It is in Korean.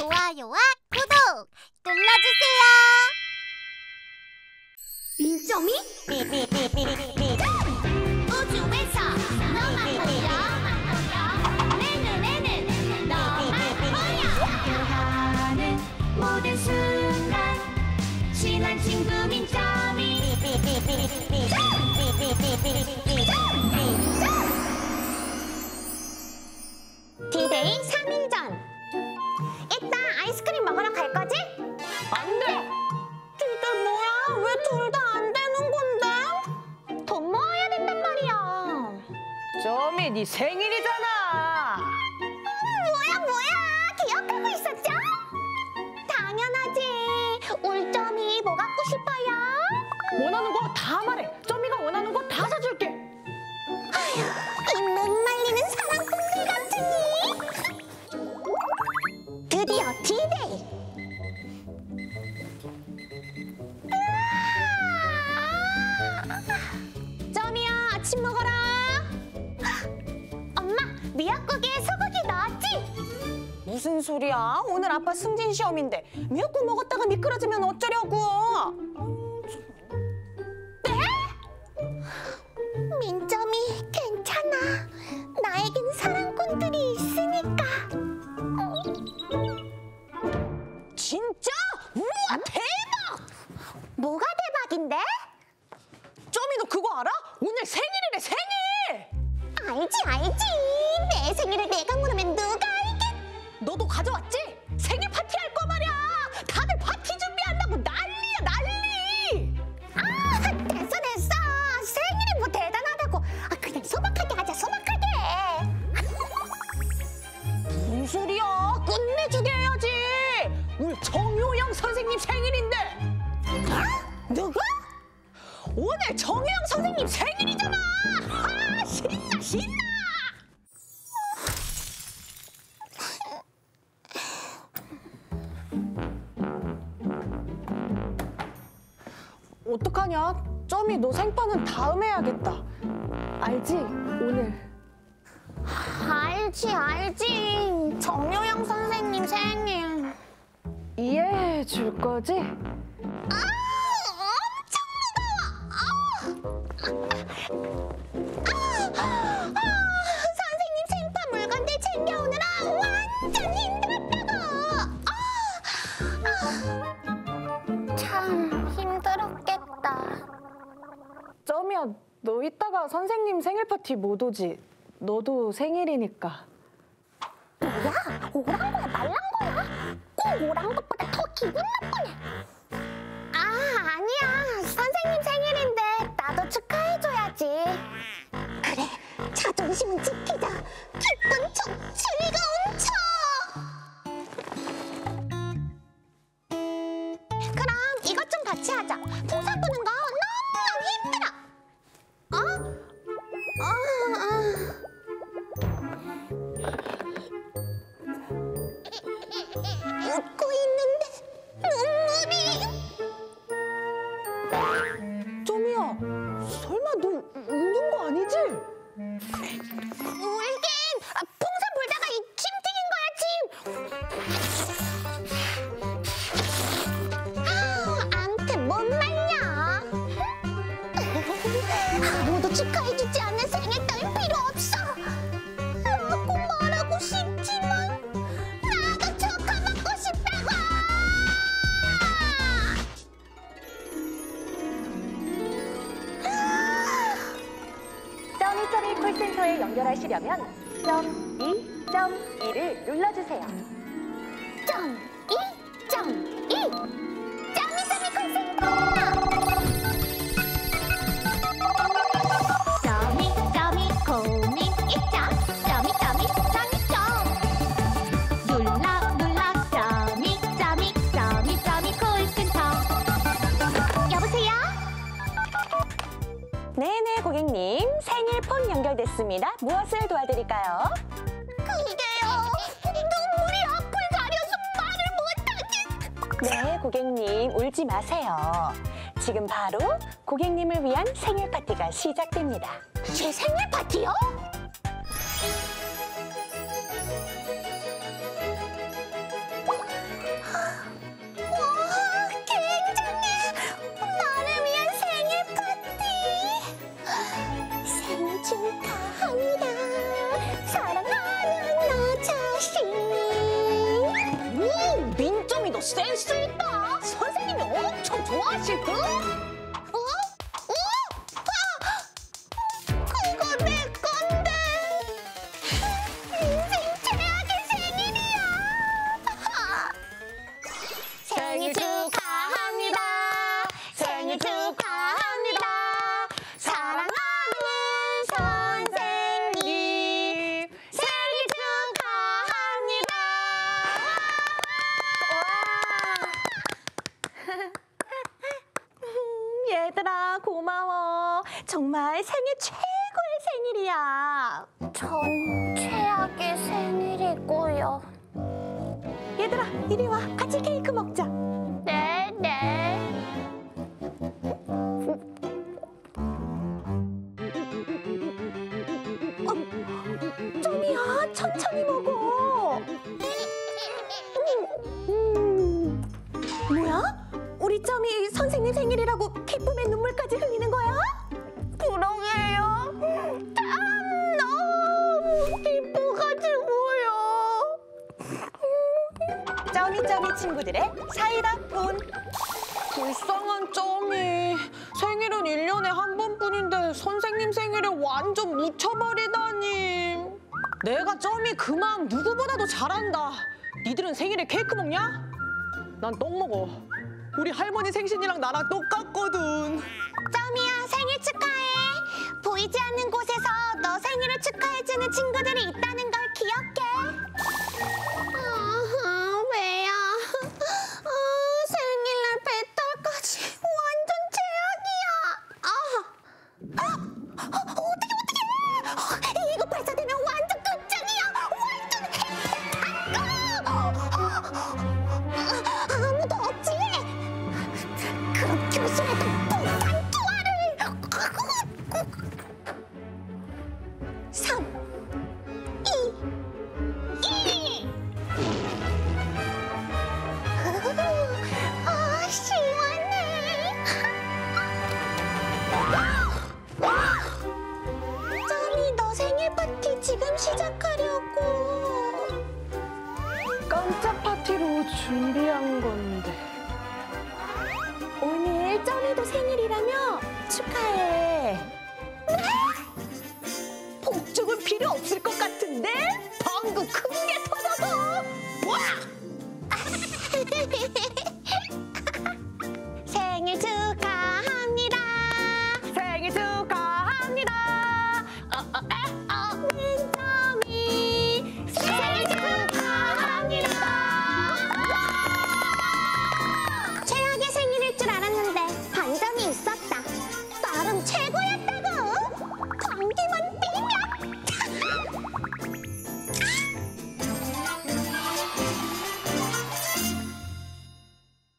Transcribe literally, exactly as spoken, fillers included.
좋아요와 구독 눌러주세요. 민쩌미? 우주에서 너만 보여. 내 눈에는 너만 보여. 함께하는 모든 순간 친한 친구 민쩌미. 디데이 삼 일 전. 이따 아이스크림 먹으러 갈 거지? 안 돼! 근데 뭐야? 왜 둘 다 안 되는 건데? 돈 모아야 된단 말이야. 쩌미, 네 생일이잖아. 음, 뭐야 뭐야! 기억하고 있었죠? 당연하지. 울 쩌미 뭐 갖고 싶어요? 원하는 거 다 말해. 쩌미가 원하는 거 다 사줄게. 아휴, 이 못 말리는 사람 꾼이 같으니. 드디어 디데이! 쩌미야, 아침 먹어라! 엄마, 미역국에 소고기 넣었지? 무슨 소리야? 오늘 아빠 승진 시험인데 미역국 먹었다가 미끄러지면 어쩌려고! 네? 민쩌미, 괜찮아. 나에겐 사랑꾼들이 있으니까. 진짜? 우와, 대박! 뭐가 대박인데? 쩌미, 너 그거 알아? 오늘 생일이래, 생일! 알지, 알지! 내 생일을 내가 모르면 누가 알겠... 너도 가져왔지? 생일 파티할 거 말이야! 다들 파티 준비한다고 난리야, 난리! 아, 됐어, 됐어! 생일이 뭐 대단하다고! 아, 그냥 소박하게 하자, 소박하게! 무슨 소리야? 끝내주게 해야지! 오늘 정효영 선생님 생일인데! 어? 누구? 오늘 정효영 선생님 생일이잖아! 아, 신나 신나! 어떡하냐? 쩌미, 너 생파는 다음에 해야겠다. 알지? 오늘. 알지 알지. 정효영 선생님 생일. 이해해 줄 거지? 아, 엄청 무거워! 아, 아, 아, 아, 선생님 생파 물건들 챙겨오느라 완전 힘들었다고! 아, 아. 참 힘들었겠다. 쩌미야, 너 이따가 선생님 생일 파티 못 오지? 너도 생일이니까. 뭐야? 오란 거야, 말란 거야? 꼭 오란 것보다 더 기분 나쁘냐? 아, 아니야. 선생님 생일인데 나도 축하해줘야지. 그래, 자존심은 지키자. 기쁜 척, 즐거운 척! 그럼 이것 좀 같이 하자. 풍선 부는 거 너무너무 힘들어. 어? 어, 어. 웃고 있는데 눈물이. 쩌미야, 설마 너 우는 거 아니지? 울긴! 아, 풍선 불다가 이 김 튀긴 거야, 김! 아, 암튼 못 말려. 아무도 축하해주지 않는 생일 따윈 필요 없어. 꼭 말하고 싶지만 콜센터에 연결하시려면 점 이 점 이를 눌러주세요. 점 이 점 이 쩌미쩌미 콜센터! 쩌미쩌미 고민 있죠? 쩌미쩌미 쩌미쩌미 눌러 눌러 쩌미쩌미 쩌미쩌미 콜센터. 여보세요? 네네, 고객님. 생일 폰 연결됐습니다. 무엇을 도와드릴까요? 그게요, 눈물이 앞을 가려서 말을 못하겠... 네, 고객님, 울지 마세요. 지금 바로 고객님을 위한 생일 파티가 시작됩니다. 제 생일 파티요? 너 센스 있다. 선생님이 엄청 좋아하실 듯. 어? 어? 아! 그거 내 건데. 인생 최악의 생일이야. 생일 축하합니다. 생일 축하합니다. 사랑하는 선생님. 생일 축하합니다. 얘들아, 고마워. 정말 생애 최고의 생일이야. 전 최악의 생일이고요. 얘들아, 이리 와. 같이 케이크 먹자. 네, 네. 어, 쩌미야, 천천히 먹어. 음. 뭐야? 우리 쩌미 선생님 생일이라고 기쁨의 눈물까지 흘리는 거야? 부러워요. 참 너무 기뻐가지고요. 쩌미쩌미 친구들의 사이다 본. 불쌍한 쩌미. 생일은 일 년에 한 번뿐인데 선생님 생일에 완전 묻혀버리다니. 내가 쩌미 그 마음 누구보다도 잘한다. 니들은 생일에 케이크 먹냐? 난 떡 먹어. 우리 할머니 생신이랑 나랑 똑같거든. 쩌미야, 생일 축하해. 보이지 않는 곳에서 너 생일을 축하해주는 친구들이 있다는 걸 기억해. 아, 왜요? 아, 생일날 배탈까지 완전 최악이야. 아, 아, 어, 어떡해, 어떡해. 어, 이거 발사되면 완전 끝장이야. 완전 핵. 아, 아, 아무도 없지? 그럼 교실에도 폭탄 투하를. 삼, 이, 일. 아, 시원해. 쩌미, 너 생일 파티 지금 시작하려고. 깜짝 파티로 준비한 건데. 오늘 쩌미도 생일이라며? 축하해. 복죽은 필요 없을 것 같은데? 방금 크게 터져서. 와! 생일 축하합니다. 생일 축하합니다. 어, 어,